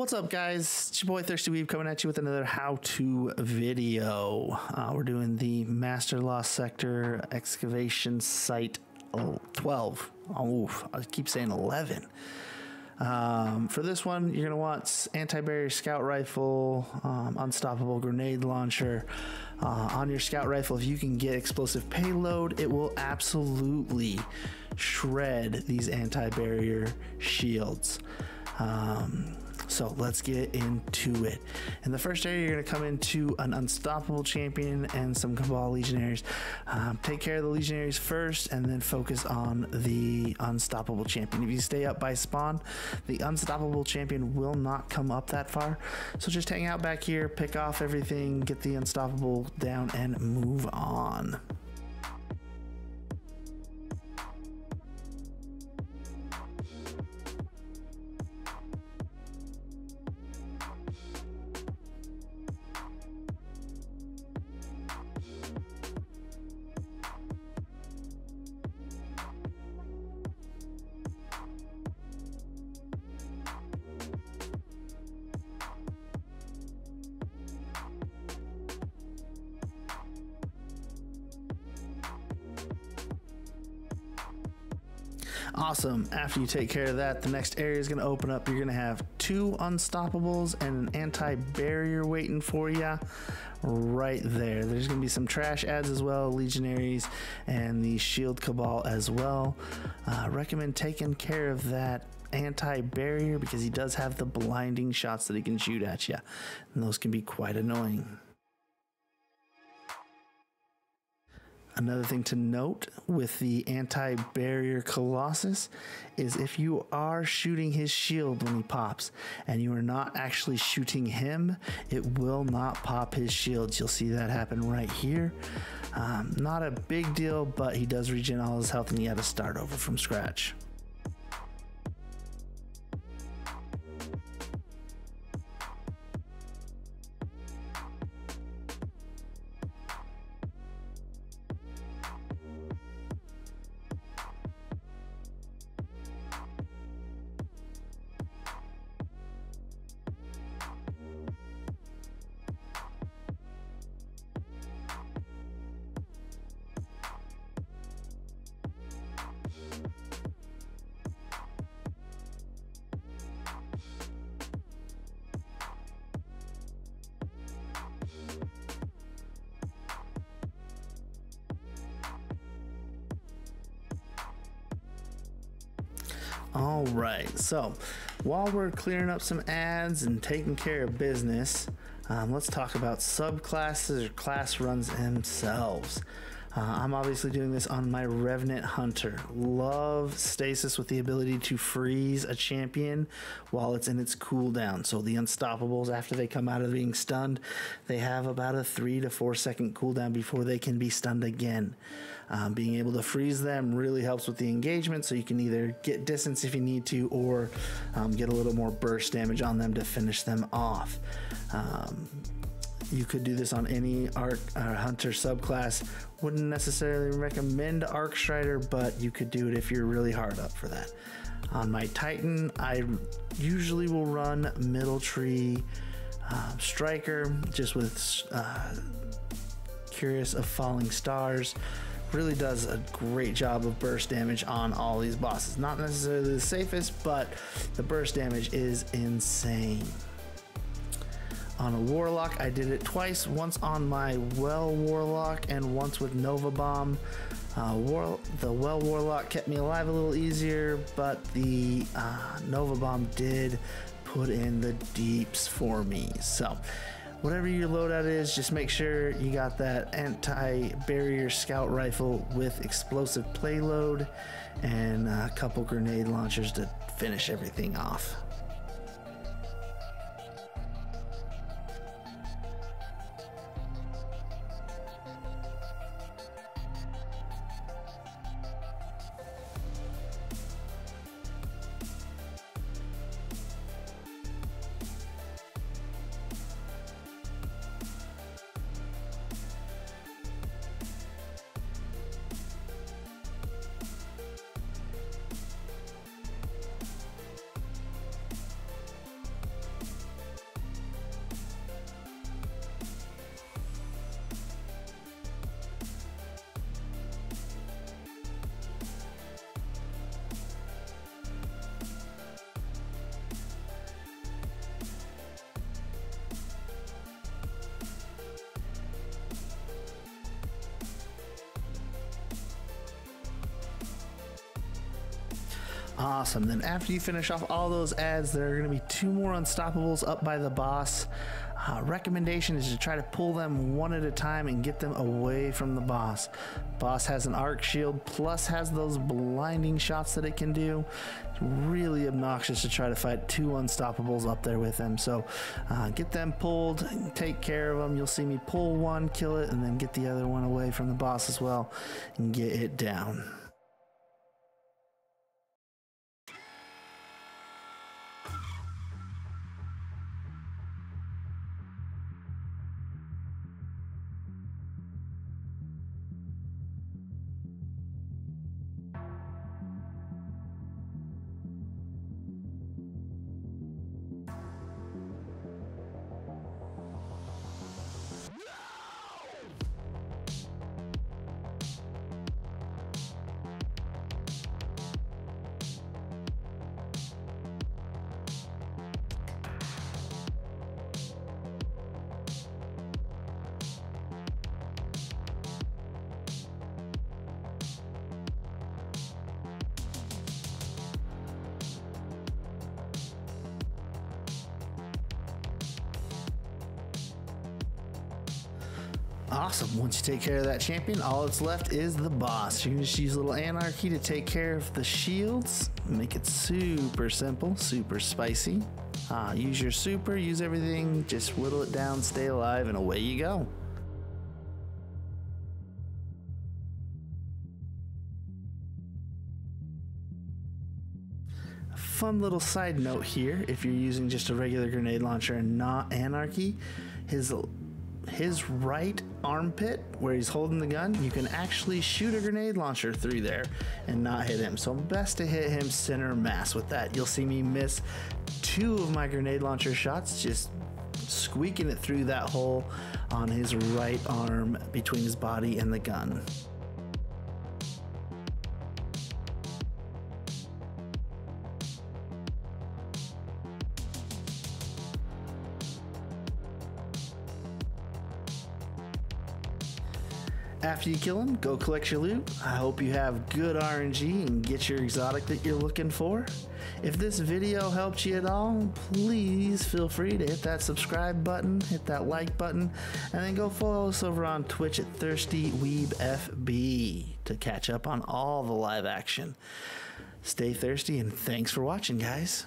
What's up, guys? It's your boy Thirsty Weeb coming at you with another how-to video. We're doing the Master Lost Sector Excavation Site 12. Oof, I keep saying 11. For this one, you're going to want anti-barrier scout rifle, unstoppable grenade launcher. On your scout rifle, if you can get explosive payload, it will absolutely shred these anti-barrier shields. So let's get into it. In the first area, you're going to come into an Unstoppable Champion and some Cabal Legionaries. Take care of the Legionaries first and then focus on the Unstoppable Champion. If you stay up by spawn, the Unstoppable Champion will not come up that far. So just hang out back here, pick off everything, get the Unstoppable down, and move on. Awesome. After you take care of that, the next area is going to open up. You're going to have two unstoppables and an anti-barrier waiting for you right there. There's going to be some trash ads as well, legionaries, and the shield cabal as well. Recommend taking care of that anti-barrier because he does have the blinding shots that he can shoot at you, and those can be quite annoying. Another thing to note with the Anti-Barrier Colossus is if you are shooting his shield when he pops and you are not actually shooting him, it will not pop his shields. You'll see that happen right here. Not a big deal, but he does regen all his health and you had to start over from scratch. All right, so while we're clearing up some ads and taking care of business, let's talk about subclasses or class runs themselves. I'm obviously doing this on my Revenant Hunter. Love Stasis with the ability to freeze a champion while it's in its cooldown. So the Unstoppables, after they come out of being stunned, they have about a 3 to 4 second cooldown before they can be stunned again. Being able to freeze them really helps with the engagement, so you can either get distance if you need to or get a little more burst damage on them to finish them off. You could do this on any Arc Hunter subclass. Wouldn't necessarily recommend Arc Strider, but you could do it if you're really hard up for that. On my Titan, I usually will run middle tree Striker, just with Curious of Falling Stars. Really does a great job of burst damage on all these bosses. Not necessarily the safest, but the burst damage is insane. On a Warlock, I did it twice, once on my Well Warlock and once with Nova Bomb. The Well Warlock kept me alive a little easier, but the Nova Bomb did put in the deeps for me. So whatever your loadout is, just make sure you got that anti-barrier scout rifle with explosive payload and a couple grenade launchers to finish everything off. Awesome. Then after you finish off all those ads, there are going to be 2 more unstoppables up by the boss. Recommendation is to try to pull them one at a time and get them away from the boss. Boss has an arc shield, plus has those blinding shots that it can do. It's really obnoxious to try to fight 2 unstoppables up there with him. So get them pulled, take care of them. You'll see me pull one, kill it, and then get the other one away from the boss as well and get it down. Awesome. Once you take care of that champion, all that's left is the boss. You can just use a little anarchy to take care of the shields. Make it super simple, super spicy. Use your super, use everything, just whittle it down, stay alive, and away you go. Fun little side note here, if you're using just a regular grenade launcher and not anarchy, his right armpit where he's holding the gun, you can actually shoot a grenade launcher through there and not hit him. So best to hit him center mass with that. You'll see me miss 2 of my grenade launcher shots, just squeaking it through that hole on his right arm between his body and the gun. After you kill him, go collect your loot. I hope you have good RNG and get your exotic that you're looking for. If this video helped you at all, please feel free to hit that subscribe button, hit that like button, and then go follow us over on Twitch at ThirstyWeebFB to catch up on all the live action. Stay thirsty and thanks for watching, guys.